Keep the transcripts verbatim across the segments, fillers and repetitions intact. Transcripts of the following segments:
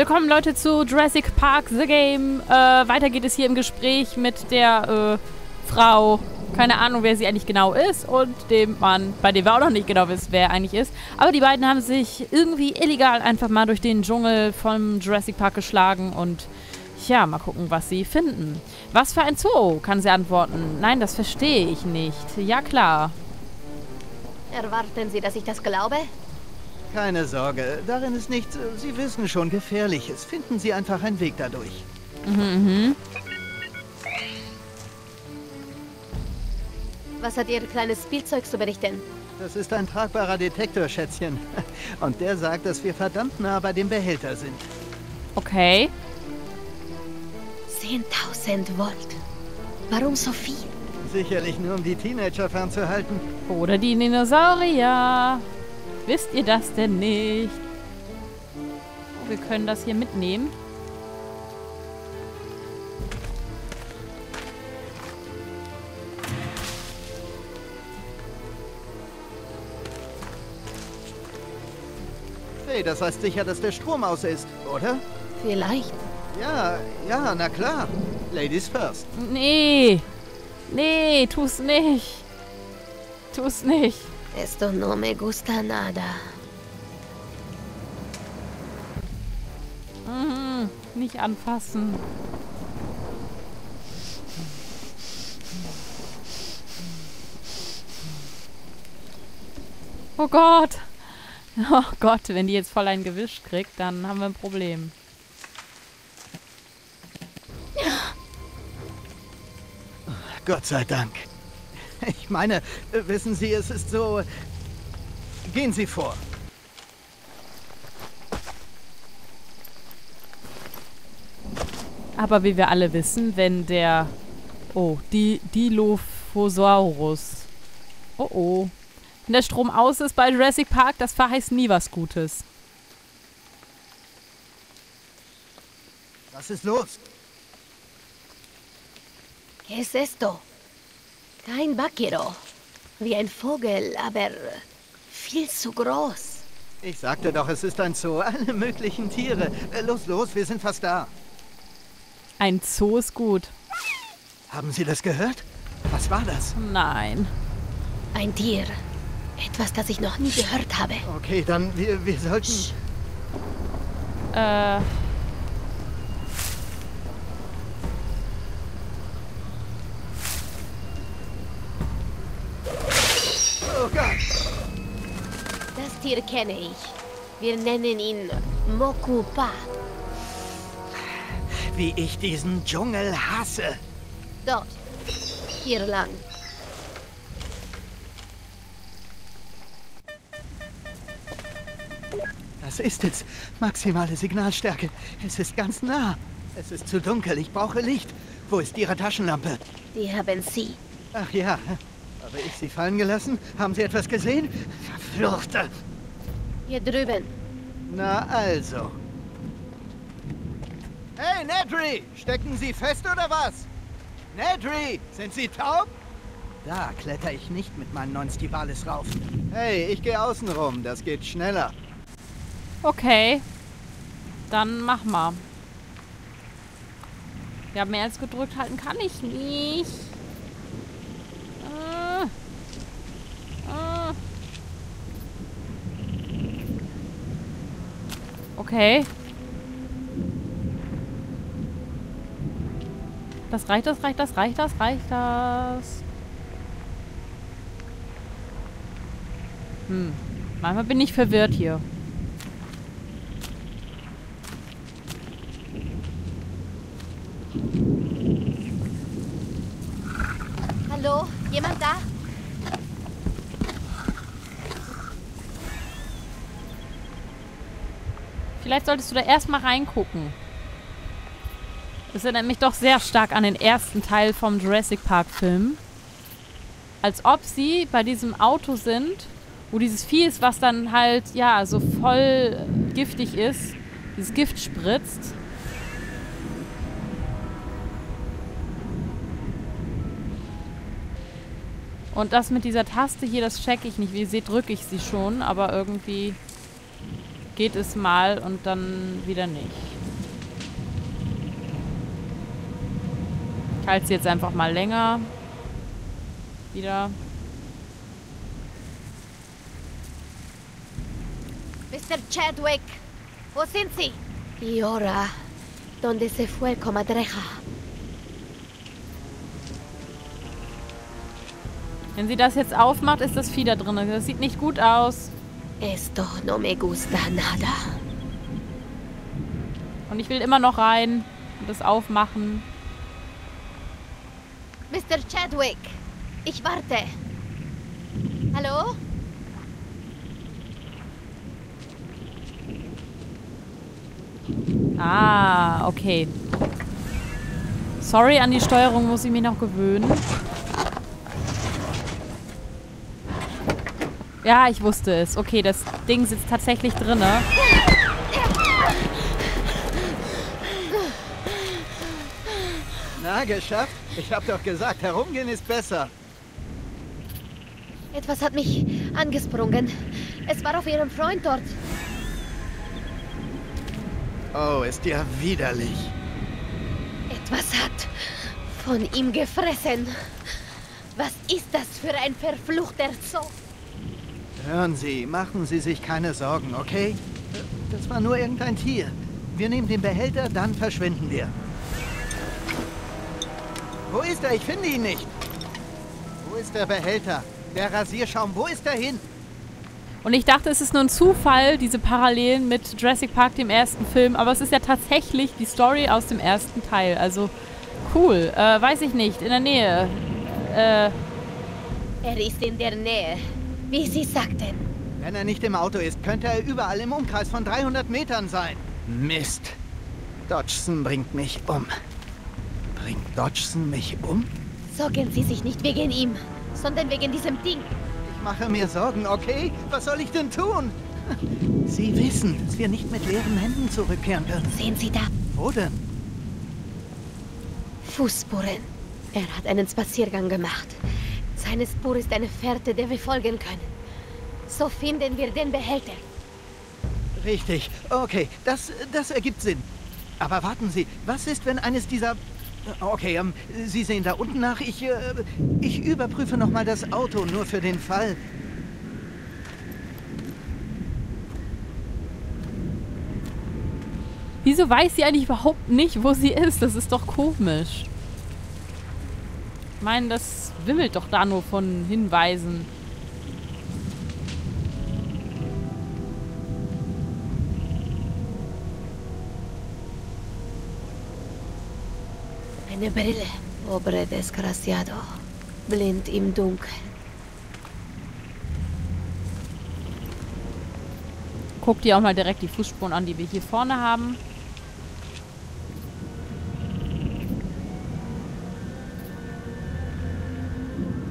Willkommen Leute zu Jurassic Park: The Game. Äh, weiter geht es hier im Gespräch mit der äh, Frau, keine Ahnung, wer sie eigentlich genau ist, und dem Mann, bei dem wir auch noch nicht genau wissen, wer eigentlich ist. Aber die beiden haben sich irgendwie illegal einfach mal durch den Dschungel vom Jurassic Park geschlagen und ja, mal gucken, was sie finden. Was für ein Zoo, kann sie antworten. Nein, das verstehe ich nicht. Ja, klar. Erwarten Sie, dass ich das glaube? Keine Sorge, darin ist nichts, Sie wissen schon, Gefährliches. Finden Sie einfach einen Weg dadurch. Mhm, mh. Was hat Ihr kleines Spielzeug zu berichten? Das ist ein tragbarer Detektor, Schätzchen. Und der sagt, dass wir verdammt nah bei dem Behälter sind. Okay. zehntausend Volt. Warum so viel? Sicherlich nur, um die Teenager fernzuhalten. Oder die Dinosaurier. Wisst ihr das denn nicht? Wir können das hier mitnehmen. Hey, das heißt sicher, dass der Strom aus ist, oder? Vielleicht. Ja, ja, na klar. Ladies first. Nee. Nee, tu's nicht. Tu's nicht. Esto no me gusta nada. Mhm, nicht anfassen. Oh Gott. Oh Gott, wenn die jetzt voll ein Gewisch kriegt, dann haben wir ein Problem. Gott sei Dank. Ich meine, wissen Sie, es ist so... Gehen Sie vor. Aber wie wir alle wissen, wenn der... Oh, die Dilophosaurus. Oh oh. Wenn der Strom aus ist bei Jurassic Park, das verheißt nie was Gutes. Was ist los? ¿Qué es esto? Kein Bakiro. Wie ein Vogel, aber viel zu groß. Ich sagte doch, es ist ein Zoo. Alle möglichen Tiere. Los, los, wir sind fast da. Ein Zoo ist gut. Haben Sie das gehört? Was war das? Nein. Ein Tier. Etwas, das ich noch nie gehört habe. Okay, dann wir, wir sollten... Sch äh... Das Tier kenne ich. Wir nennen ihn Mokupa. Wie ich diesen Dschungel hasse. Dort. Hier lang. Das ist es. Maximale Signalstärke. Es ist ganz nah. Es ist zu dunkel. Ich brauche Licht. Wo ist Ihre Taschenlampe? Die haben Sie. Ach ja. Habe ich Sie fallen gelassen? Haben Sie etwas gesehen? Verfluchte! Hier drüben. Na also. Hey, Nedry! Stecken Sie fest oder was? Nedry! Sind Sie taub? Da kletter ich nicht mit meinem neuen Stivalis rauf. Hey, ich gehe außen rum. Das geht schneller. Okay. Dann mach mal. Ja, mehr als gedrückt halten kann ich nicht. Okay. Das reicht, das reicht, das reicht, das reicht, das. Hm. Manchmal bin ich verwirrt hier. Hallo? Jemand da? Vielleicht solltest du da erstmal reingucken. Das erinnert mich doch sehr stark an den ersten Teil vom Jurassic Park-Film. Als ob sie bei diesem Auto sind, wo dieses Vieh ist, was dann halt, ja, so voll giftig ist, dieses Gift spritzt. Und das mit dieser Taste hier, das checke ich nicht. Wie ihr seht, drücke ich sie schon, aber irgendwie... geht es mal und dann wieder nicht. Ich halte sie jetzt einfach mal länger. Wieder. Mister Chadwick, wo sind Sie? Y ahora, ¿dónde se fue, comadreja? Wenn sie das jetzt aufmacht, ist das Vieh da drin. Das sieht nicht gut aus. Esto no me gusta nada. Und ich will immer noch rein und das aufmachen. Mister Chadwick, ich warte. Hallo? Ah, okay. Sorry, an die Steuerung muss ich mich noch gewöhnen. Ja, ich wusste es. Okay, das Ding sitzt tatsächlich drin. Na, geschafft? Ich hab doch gesagt, herumgehen ist besser. Etwas hat mich angesprungen. Es war auf ihrem Freund dort. Oh, ist ja widerlich. Etwas hat von ihm gefressen. Was ist das für ein verfluchter Zoo? Hören Sie, machen Sie sich keine Sorgen, okay? Das war nur irgendein Tier. Wir nehmen den Behälter, dann verschwinden wir. Wo ist er? Ich finde ihn nicht. Wo ist der Behälter? Der Rasierschaum, wo ist er hin? Und ich dachte, es ist nur ein Zufall, diese Parallelen mit Jurassic Park, dem ersten Film. Aber es ist ja tatsächlich die Story aus dem ersten Teil. Also, cool. Äh, weiß ich nicht. In der Nähe. Äh. Er ist in der Nähe. Wie Sie sagten. Wenn er nicht im Auto ist, könnte er überall im Umkreis von dreihundert Metern sein. Mist. Dodgson bringt mich um. Bringt Dodgson mich um? Sorgen Sie sich nicht wegen ihm, sondern wegen diesem Ding. Ich mache mir Sorgen, okay? Was soll ich denn tun? Sie wissen, dass wir nicht mit leeren Händen zurückkehren können. Sehen Sie da? Wo denn? Fußspuren. Er hat einen Spaziergang gemacht. Seine Spur ist eine Fährte, der wir folgen können. So finden wir den Behälter. Richtig. Okay, das, das ergibt Sinn. Aber warten Sie, was ist, wenn eines dieser... Okay, ähm, Sie sehen da unten nach. Ich, äh, ich überprüfe nochmal das Auto, nur für den Fall. Wieso weiß sie eigentlich überhaupt nicht, wo sie ist? Das ist doch komisch. Ich meine, das wimmelt doch da nur von Hinweisen. Eine Brille. Pobre desgraciado. Blind im Dunkeln. Guck dir auch mal direkt die Fußspuren an, die wir hier vorne haben.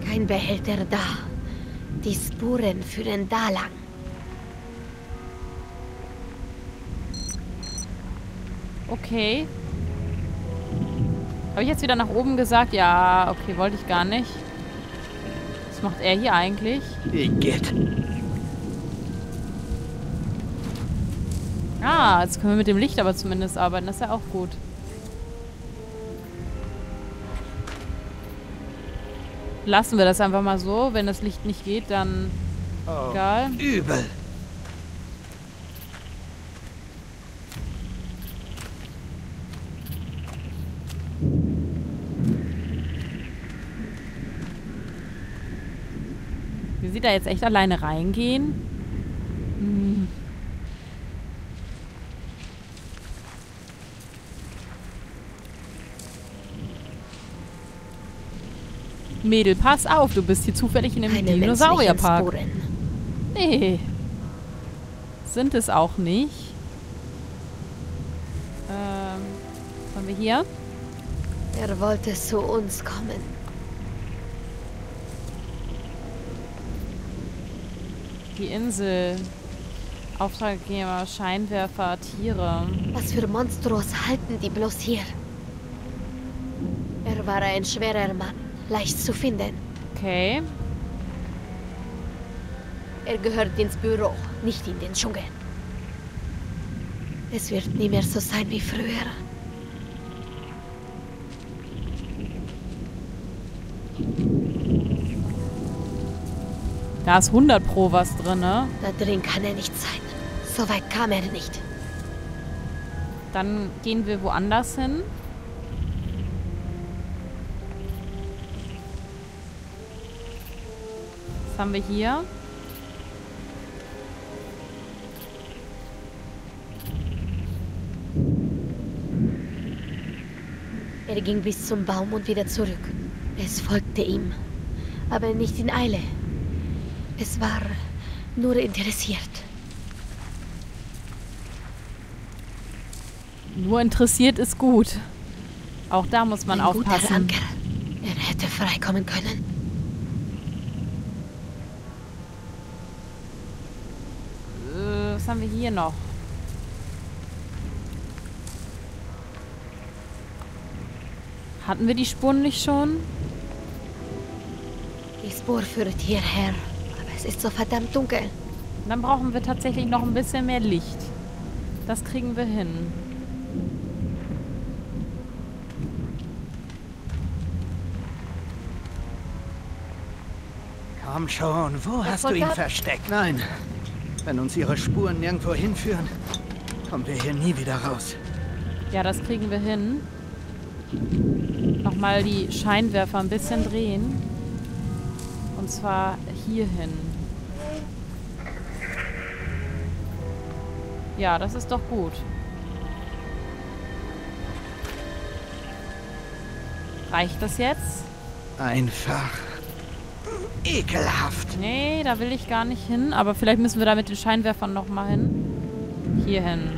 Kein Behälter da. Die Spuren führen da lang. Okay. Habe ich jetzt wieder nach oben gesagt? Ja, okay, wollte ich gar nicht. Was macht er hier eigentlich? Igitt. Ah, jetzt können wir mit dem Licht aber zumindest arbeiten. Das ist ja auch gut. Lassen wir das einfach mal so. Wenn das Licht nicht geht, dann oh, egal. Übel. Will sie da jetzt echt alleine reingehen? Hm. Mädel, pass auf, du bist hier zufällig in einem Dinosaurierpark. Nee. Sind es auch nicht. Ähm, was haben wir hier? Er wollte zu uns kommen. Die Insel. Auftraggeber, Scheinwerfer, Tiere. Was für Monstros halten die bloß hier? Er war ein schwerer Mann. Leicht zu finden. Okay. Er gehört ins Büro, nicht in den Dschungel. Es wird nie mehr so sein wie früher. Da ist hundert Pro was drin, ne? Da drin kann er nicht sein. So weit kam er nicht. Dann gehen wir woanders hin. Was haben wir hier? Er ging bis zum Baum und wieder zurück. Es folgte ihm, aber nicht in Eile. Es war nur interessiert. Nur interessiert ist gut. Auch da muss man aufpassen. Er hätte freikommen können. Äh, was haben wir hier noch? Hatten wir die Spuren nicht schon? Die Spur führt hierher, aber es ist so verdammt dunkel. Dann brauchen wir tatsächlich noch ein bisschen mehr Licht. Das kriegen wir hin. Komm schon, wo hast du ihn versteckt? Nein, wenn uns ihre Spuren nirgendwo hinführen, kommen wir hier nie wieder raus. Ja, das kriegen wir hin. Nochmal die Scheinwerfer ein bisschen drehen. Und zwar hierhin. Ja, das ist doch gut. Reicht das jetzt? Einfach ekelhaft. Nee, da will ich gar nicht hin. Aber vielleicht müssen wir da mit den Scheinwerfern nochmal hin. Hierhin.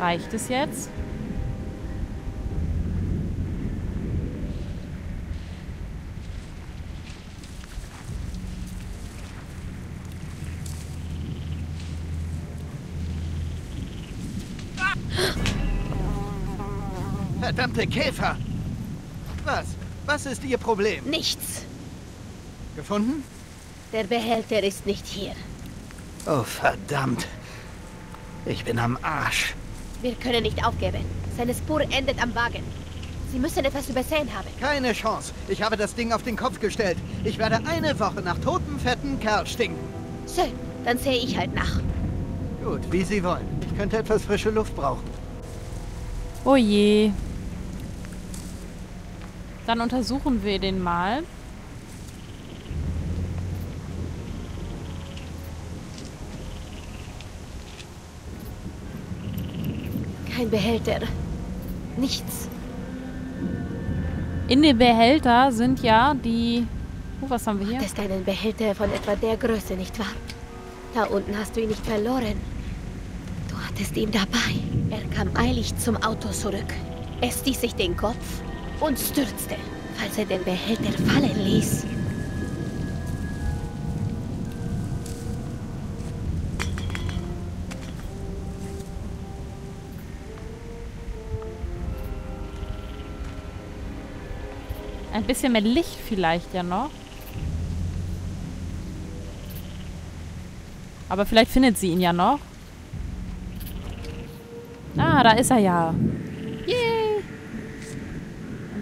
Reicht es jetzt? Verdammte Käfer! Was? Was ist Ihr Problem? Nichts. Gefunden? Der Behälter ist nicht hier. Oh, verdammt. Ich bin am Arsch. Wir können nicht aufgeben. Seine Spur endet am Wagen. Sie müssen etwas übersehen haben. Keine Chance. Ich habe das Ding auf den Kopf gestellt. Ich werde eine Woche nach totem, fetten Kerl stinken. Schön, dann sehe ich halt nach. Gut, wie Sie wollen. Ich könnte etwas frische Luft brauchen. Oh je. Dann untersuchen wir den mal. Kein Behälter. Nichts. In dem Behälter sind ja die... Oh, was haben wir hier? Das ist ein Behälter von etwa der Größe, nicht wahr? Da unten hast du ihn nicht verloren. Du hattest ihn dabei. Er kam eilig zum Auto zurück. Er stieß sich den Kopf und stürzte, falls er den Behälter fallen ließ. Ein bisschen mehr Licht vielleicht ja noch. Aber vielleicht findet sie ihn ja noch. Ah, da ist er ja.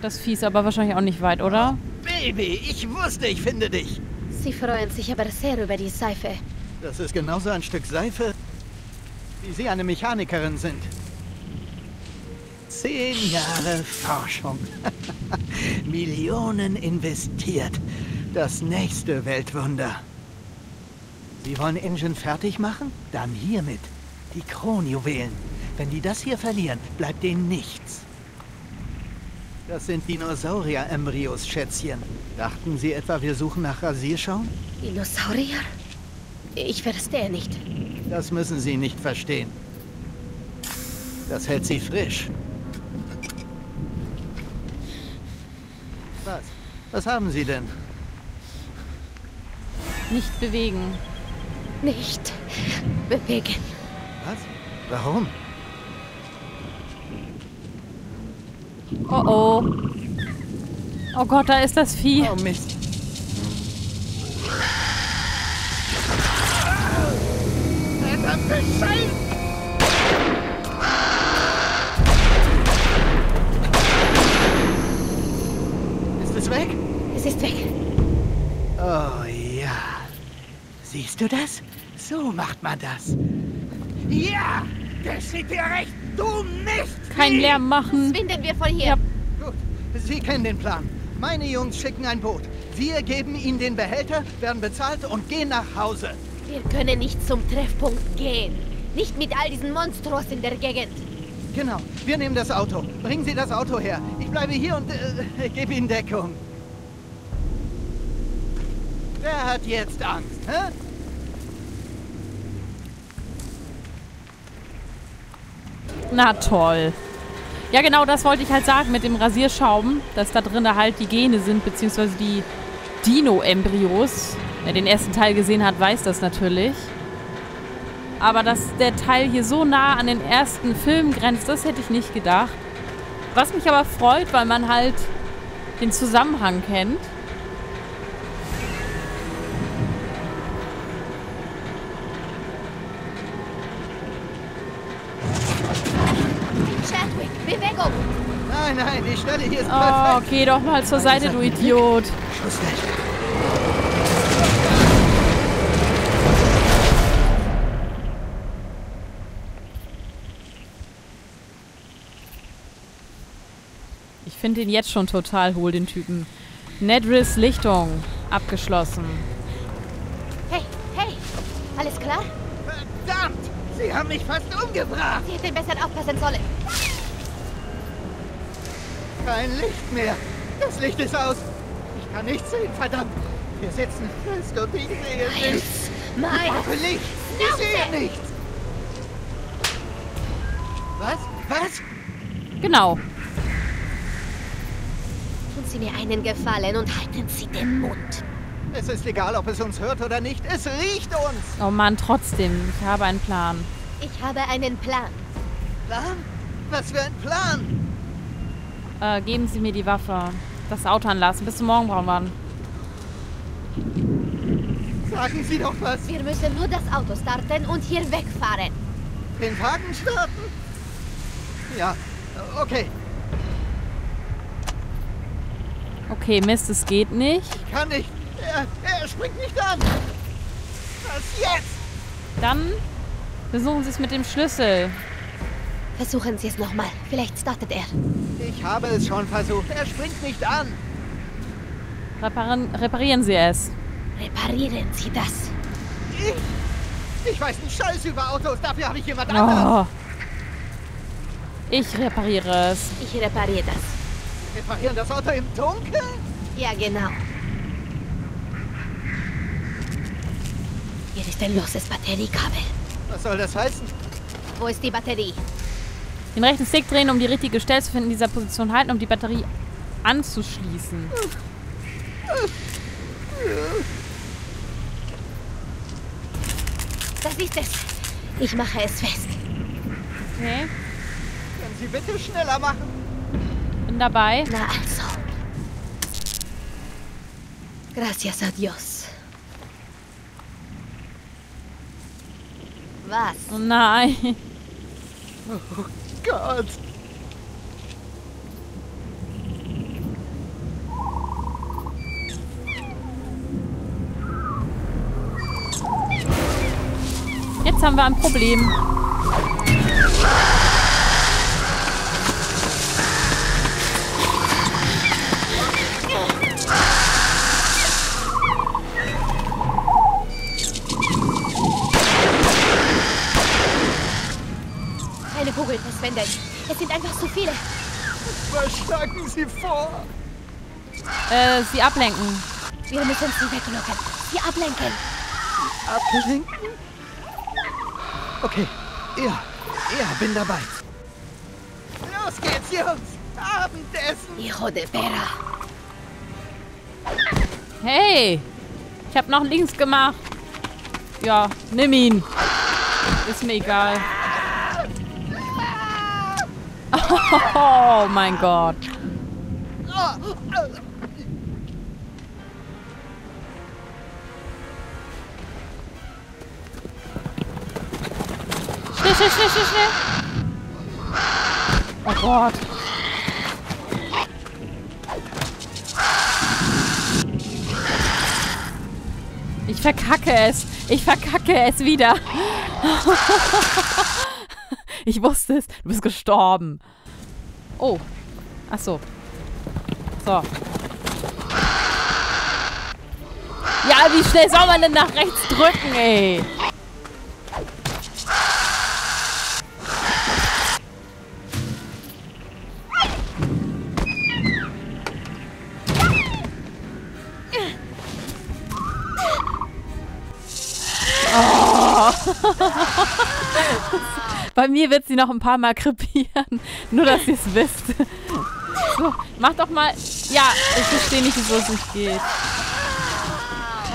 Das Vieh ist aber wahrscheinlich auch nicht weit, oder? Baby, ich wusste, ich finde dich. Sie freuen sich aber sehr über die Seife. Das ist genauso ein Stück Seife, wie Sie eine Mechanikerin sind. Zehn Jahre Forschung. Millionen investiert. Das nächste Weltwunder. Sie wollen Engine fertig machen? Dann hiermit. Die Kronjuwelen. Wenn die das hier verlieren, bleibt denen nichts. Das sind Dinosaurier-Embryos, Schätzchen. Dachten Sie etwa, wir suchen nach Rasierschaum? Dinosaurier? Ich verstehe nicht. Das müssen Sie nicht verstehen. Das hält Sie frisch. Was? Was haben Sie denn? Nicht bewegen. Nicht bewegen. Was? Warum? Oh oh. Oh Gott, da ist das Vieh. Oh Mist. Verdammt, bescheißen! Ist es weg? Es ist weg. Oh ja. Siehst du das? So macht man das. Ja! Geschieht dir recht! Du nicht! Kein Lärm machen. Schwinden wir von hier. Ja. Gut. Sie kennen den Plan. Meine Jungs schicken ein Boot. Wir geben ihnen den Behälter, werden bezahlt und gehen nach Hause. Wir können nicht zum Treffpunkt gehen. Nicht mit all diesen Monstros in der Gegend. Genau. Wir nehmen das Auto. Bringen Sie das Auto her. Ich bleibe hier und äh, gebe Ihnen Deckung. Wer hat jetzt Angst, hä? Na toll. Ja, genau das wollte ich halt sagen mit dem Rasierschaum, dass da drin halt die Gene sind, beziehungsweise die Dino-Embryos. Wer den ersten Teil gesehen hat, weiß das natürlich. Aber dass der Teil hier so nah an den ersten Film grenzt, das hätte ich nicht gedacht. Was mich aber freut, weil man halt den Zusammenhang kennt. Nein, nein, die Stelle hier ist perfekt. Oh, geh doch mal zur Seite, du Idiot. Schuss weg. Ich finde ihn jetzt schon total hohl, den Typen. Nedrys Lichtung. Abgeschlossen. Hey, hey. Alles klar? Verdammt! Sie haben mich fast umgebracht. Sie hätten besser aufpassen sollen. Kein Licht mehr. Das Licht ist aus. Ich kann nichts sehen, verdammt. Wir sitzen fest und ich sehe nichts. Nein. Ich brauche Licht. Ich sehe nichts. Was? Was? Genau. Tun Sie mir einen Gefallen und halten Sie den Mund. Es ist egal, ob es uns hört oder nicht. Es riecht uns. Oh Mann, trotzdem. Ich habe einen Plan. Ich habe einen Plan. Plan? Was für ein Plan? Äh, geben Sie mir die Waffe. Das Auto anlassen. Bis zum Morgen brauchen wir an. Sagen Sie doch was. Wir müssen nur das Auto starten und hier wegfahren. Den Wagen starten? Ja, okay. Okay, Mist, es geht nicht. Ich kann nicht. Er, er springt nicht an. Was jetzt? Dann versuchen Sie es mit dem Schlüssel. Versuchen Sie es nochmal. Vielleicht startet er. Ich habe es schon versucht. Er springt nicht an. Reparieren, reparieren Sie es. Reparieren Sie das. Ich, ich weiß einen Scheiß über Autos. Dafür habe ich jemand oh. anderes. Ich repariere es. Ich repariere das. Sie reparieren das Auto im Dunkeln? Ja, genau. Hier ist ein loses Batteriekabel. Was soll das heißen? Wo ist die Batterie? Den rechten Stick drehen, um die richtige Stelle zu finden, in dieser Position halten, um die Batterie anzuschließen. Das ist es. Ich mache es fest. Okay. Können Sie bitte schneller machen? Bin dabei. Na also. Gracias a Dios. Was? Oh nein. Oh Gott. Jetzt haben wir ein Problem. Es sind einfach zu viele. Was schlagen Sie vor? Äh, Sie ablenken. Wir müssen Sie weglocken. Sie ablenken. Ablenken? Okay. Ja. Ja, bin dabei. Los geht's, Jungs. Abendessen. Hijo de Vera. Hey. Ich hab noch links gemacht. Ja, nimm ihn. Ist mir egal. Oh mein Gott. schnell, schnell, schnell, schnell. Oh Gott. Ich verkacke es. Ich verkacke es wieder. Ich wusste es. Du bist gestorben. Oh. Ach so. So. Ja, wie schnell soll man denn nach rechts drücken, ey? Oh. Bei mir wird sie noch ein paar Mal krepieren. Nur, dass ihr es wisst. So, mach doch mal... Ja, ich verstehe nicht, wieso es nicht geht.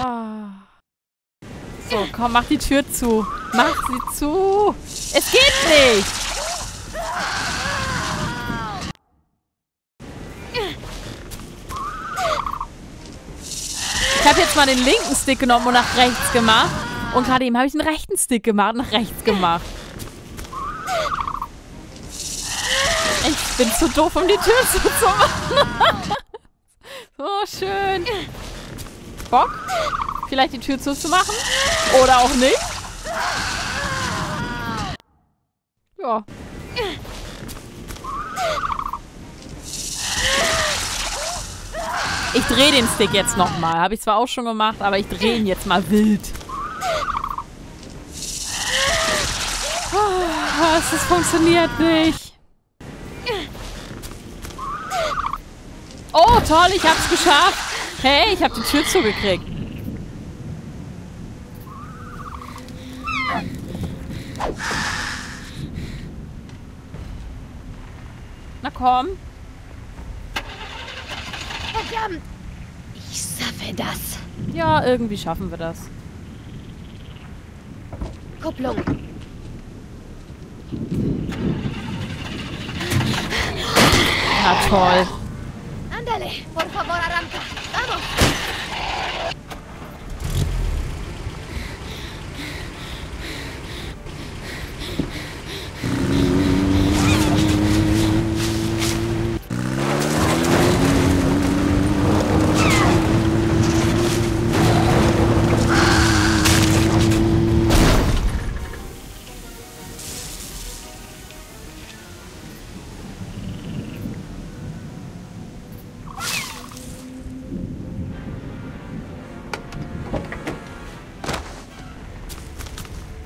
Oh. So, komm, mach die Tür zu. Mach sie zu. Es geht nicht. Ich habe jetzt mal den linken Stick genommen und nach rechts gemacht. Und gerade eben habe ich einen rechten Stick gemacht, nach rechts gemacht. Ich bin zu doof, um die Tür zu machen. So schön. Bock? Vielleicht die Tür zuzumachen? Oder auch nicht? Ja. Ich drehe den Stick jetzt nochmal. Habe ich zwar auch schon gemacht, aber ich drehe ihn jetzt mal wild. Was? Das funktioniert nicht. Oh, toll, ich hab's geschafft. Hey, ich hab die Tür zugekriegt. Na komm. Verdammt. Ich schaffe das. Ja, irgendwie schaffen wir das. Kupplung. Na toll. Ándale, por favor, arranca. Vamos.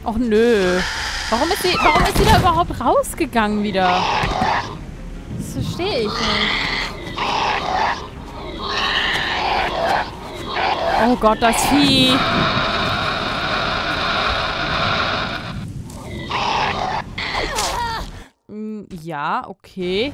Och nö. Warum ist die, warum ist die da überhaupt rausgegangen wieder? Das verstehe ich nicht. Oh Gott, das Vieh. Hm, ja, okay.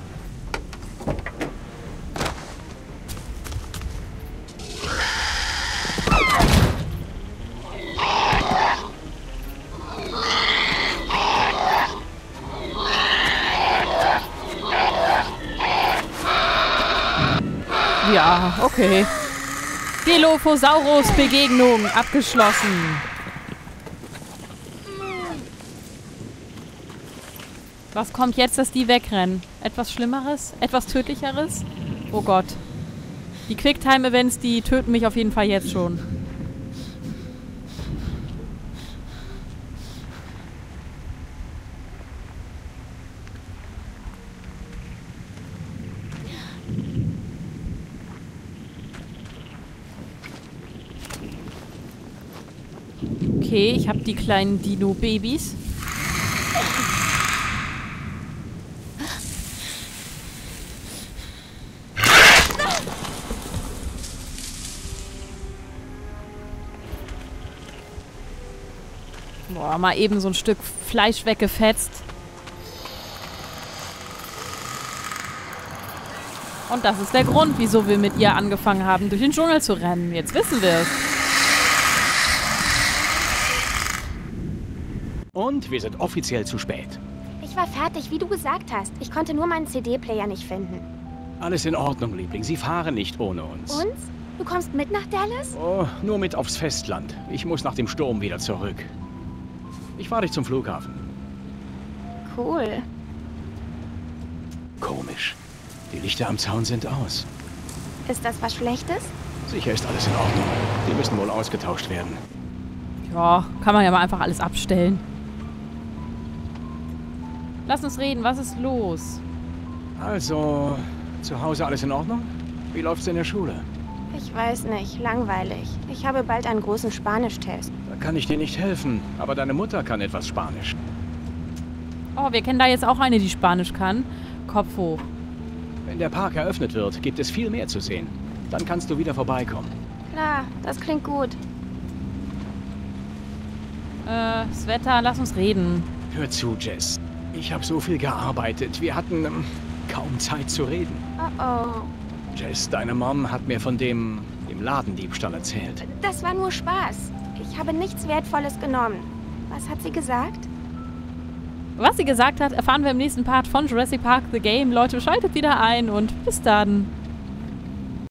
Ja, okay. Dilophosaurus-Begegnung abgeschlossen. Was kommt jetzt, dass die wegrennen? Etwas Schlimmeres? Etwas Tödlicheres? Oh Gott. Die Quicktime-Events, die töten mich auf jeden Fall jetzt schon. Okay, ich habe die kleinen Dino-Babys. Boah, mal eben so ein Stück Fleisch weggefetzt. Und das ist der Grund, wieso wir mit ihr angefangen haben, durch den Dschungel zu rennen. Jetzt wissen wir es. Und wir sind offiziell zu spät. Ich war fertig, wie du gesagt hast. Ich konnte nur meinen C D-Player nicht finden. Alles in Ordnung, Liebling. Sie fahren nicht ohne uns. Uns? Du kommst mit nach Dallas? Oh, nur mit aufs Festland. Ich muss nach dem Sturm wieder zurück. Ich fahre dich zum Flughafen. Cool. Komisch. Die Lichter am Zaun sind aus. Ist das was Schlechtes? Sicher ist alles in Ordnung. Die müssen wohl ausgetauscht werden. Ja, kann man ja mal einfach alles abstellen. Lass uns reden, was ist los? Also, zu Hause alles in Ordnung? Wie läuft's in der Schule? Ich weiß nicht, langweilig. Ich habe bald einen großen Spanisch-Test. Da kann ich dir nicht helfen, aber deine Mutter kann etwas Spanisch. Oh, wir kennen da jetzt auch eine, die Spanisch kann. Kopf hoch. Wenn der Park eröffnet wird, gibt es viel mehr zu sehen. Dann kannst du wieder vorbeikommen. Klar, das klingt gut. Äh, das Wetter, lass uns reden. Hör zu, Jess. Ich habe so viel gearbeitet. Wir hatten ähm, kaum Zeit zu reden. Oh oh. Jess, deine Mom hat mir von dem, dem Ladendiebstahl erzählt. Das war nur Spaß. Ich habe nichts Wertvolles genommen. Was hat sie gesagt? Was sie gesagt hat, erfahren wir im nächsten Part von Jurassic Park: The Game. Leute, schaltet wieder ein und bis dann.